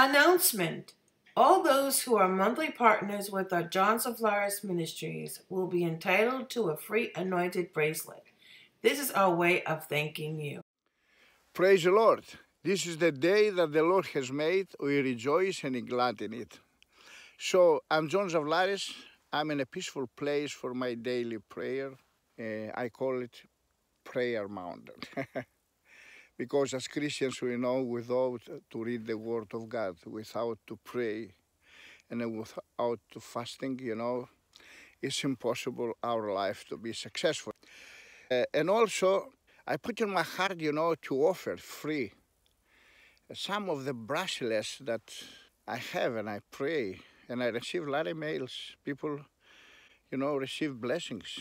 Announcement. All those who are monthly partners with our John Zavlaris Ministries will be entitled to a free Anointed bracelet. This is our way of thanking you. Praise the Lord. This is the day that the Lord has made. We rejoice and be glad in it. So I'm John Zavlaris. I'm in a peaceful place for my daily prayer. I call it Prayer Mountain. Because as Christians, we know without to read the Word of God, without to pray, and without to fasting, you know, it's impossible our life to be successful. And also, I put in my heart, you know, to offer free some of the bracelets that I have, and I pray, and I receive a lot of mails. People, you know, receive blessings,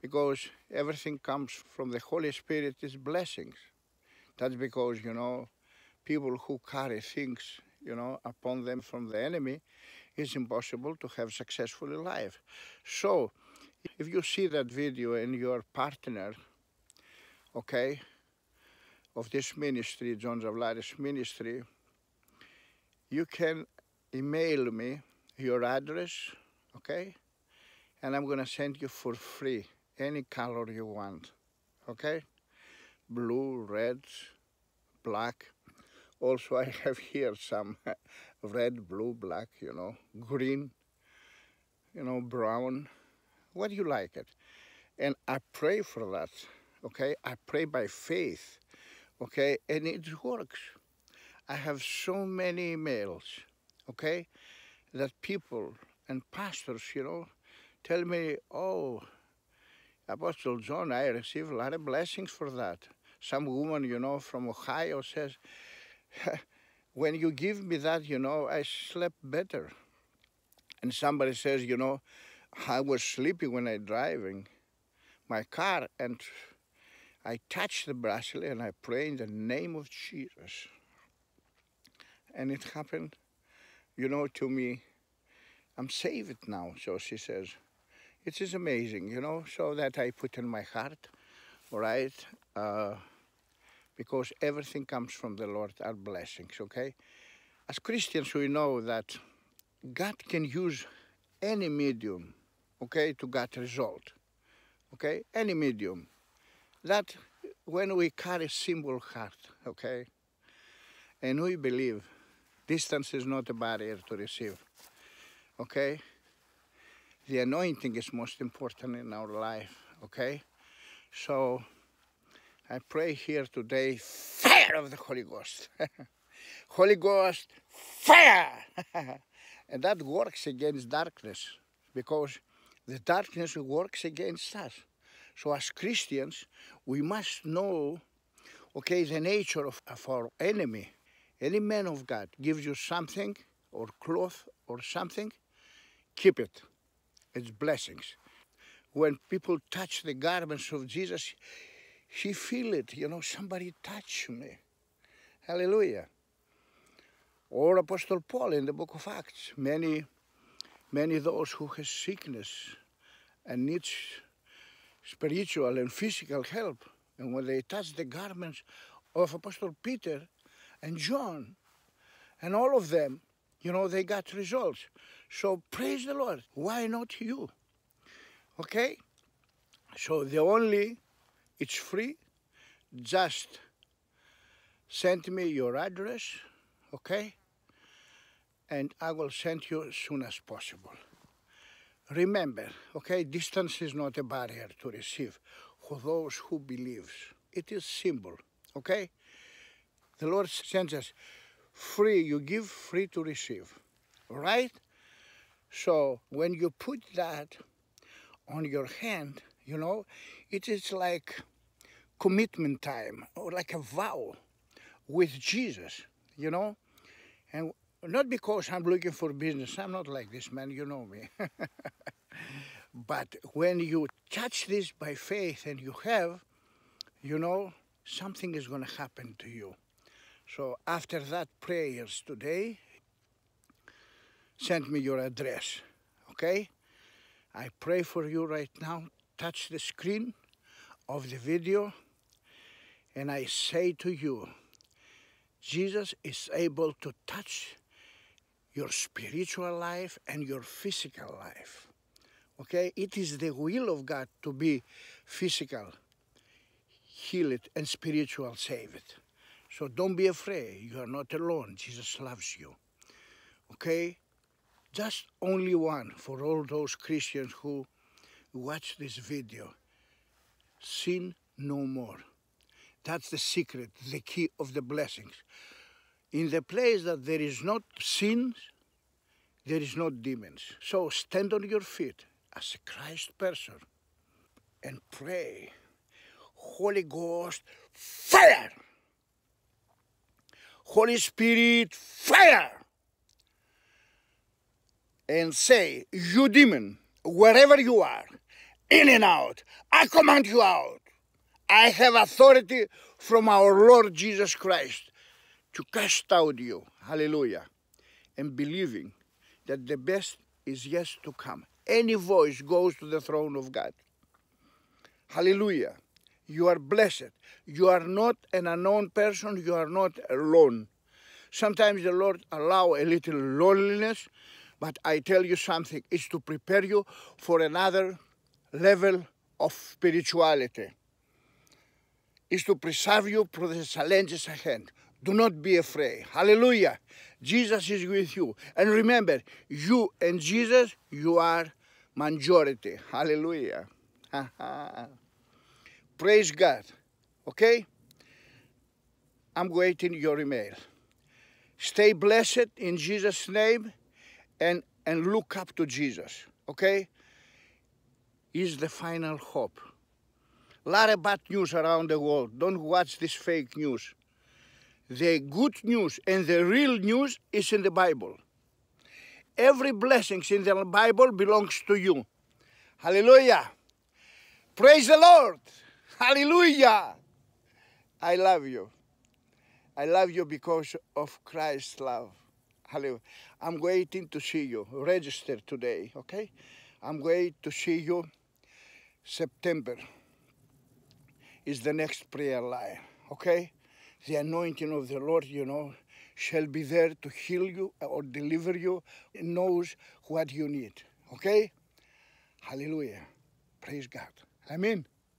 because everything comes from the Holy Spirit is blessings. That's because, you know, people who carry things, you know, upon them from the enemy, it's impossible to have successful life. So, if you see that video and you're a partner, okay, of this ministry, John Zavlaris Ministry, you can email me your address, okay, and I'm gonna send you for free any color you want, okay? Blue, red, black. Also, I have here some red, blue, black, you know, green, you know, brown. What do you like it? And I pray for that, okay? I pray by faith, okay? And it works. I have so many emails, okay, that people and pastors, you know, tell me, oh, Apostle John, I receive a lot of blessings for that. Some woman, you know, from Ohio says, when you give me that, you know, I slept better. And somebody says, you know, I was sleepy when I driving my car, and I touch the bracelet and I pray in the name of Jesus. And it happened, you know, to me. I'm saved now, so she says. It is amazing, you know, so that I put in my heart, all right, because everything comes from the Lord, our blessings, okay? As Christians, we know that God can use any medium, okay, to get result, okay? Any medium. That when we carry simple heart, okay, and we believe distance is not a barrier to receive, okay? The anointing is most important in our life, okay? So, I pray here today, fire of the Holy Ghost. Holy Ghost, fire! And that works against darkness, because the darkness works against us. So as Christians, we must know, okay, the nature of our enemy. Any man of God gives you something, or cloth, or something, keep it. It's blessings. When people touch the garments of Jesus, he feel it, you know, somebody touched me. Hallelujah. Or Apostle Paul in the book of Acts, many those who has sickness and needs spiritual and physical help. And when they touch the garments of Apostle Peter and John and all of them, you know, they got results. So praise the Lord. Why not you? Okay? So it's free. Just send me your address, okay? And I will send you as soon as possible. Remember, okay, distance is not a barrier to receive for those who believe. It is simple, okay? The Lord sends us free. You give, free to receive, all right? So when you put that on your hand, you know, it is like commitment time or like a vow with Jesus, you know. And not because I'm looking for business. I'm not like this, man. You know me. But when you touch this by faith and you have, you know, something is going to happen to you. So after that prayers today, send me your address, okay? I pray for you right now. Touch the screen of the video, and I say to you, Jesus is able to touch your spiritual life and your physical life. Okay? It is the will of God to be physical, healed, and spiritual, saved. So don't be afraid. You are not alone. Jesus loves you. Okay? Just only one for all those Christians who watch this video. Sin no more. That's the secret, the key of the blessings. In the place that there is not sin, there is no demons. So stand on your feet as a Christ person and pray. Holy Ghost, fire! Holy Spirit, fire! And say, you demon, wherever you are, in and out, I command you out. I have authority from our Lord Jesus Christ to cast out you. Hallelujah. And believing that the best is yet to come. Any voice goes to the throne of God. Hallelujah. You are blessed. You are not an unknown person. You are not alone. Sometimes the Lord allows a little loneliness, but I tell you something. It's to prepare you for another level of spirituality. It's to preserve you for the challenges ahead. Do not be afraid. Hallelujah. Jesus is with you. And remember, you and Jesus, you are majority. Hallelujah. Praise God. Okay? I'm waiting your email. Stay blessed in Jesus' name and look up to Jesus. Okay? He's the final hope. A lot of bad news around the world. Don't watch this fake news. The good news and the real news is in the Bible. Every blessing in the Bible belongs to you. Hallelujah. Praise the Lord. Hallelujah. I love you. I love you because of Christ's love. Hallelujah. I'm waiting to see you. Register today, okay? I'm waiting to see you September. Is the next prayer line, okay? The anointing of the Lord, you know, shall be there to heal you or deliver you, and knows what you need, okay? Hallelujah. Praise God. Amen.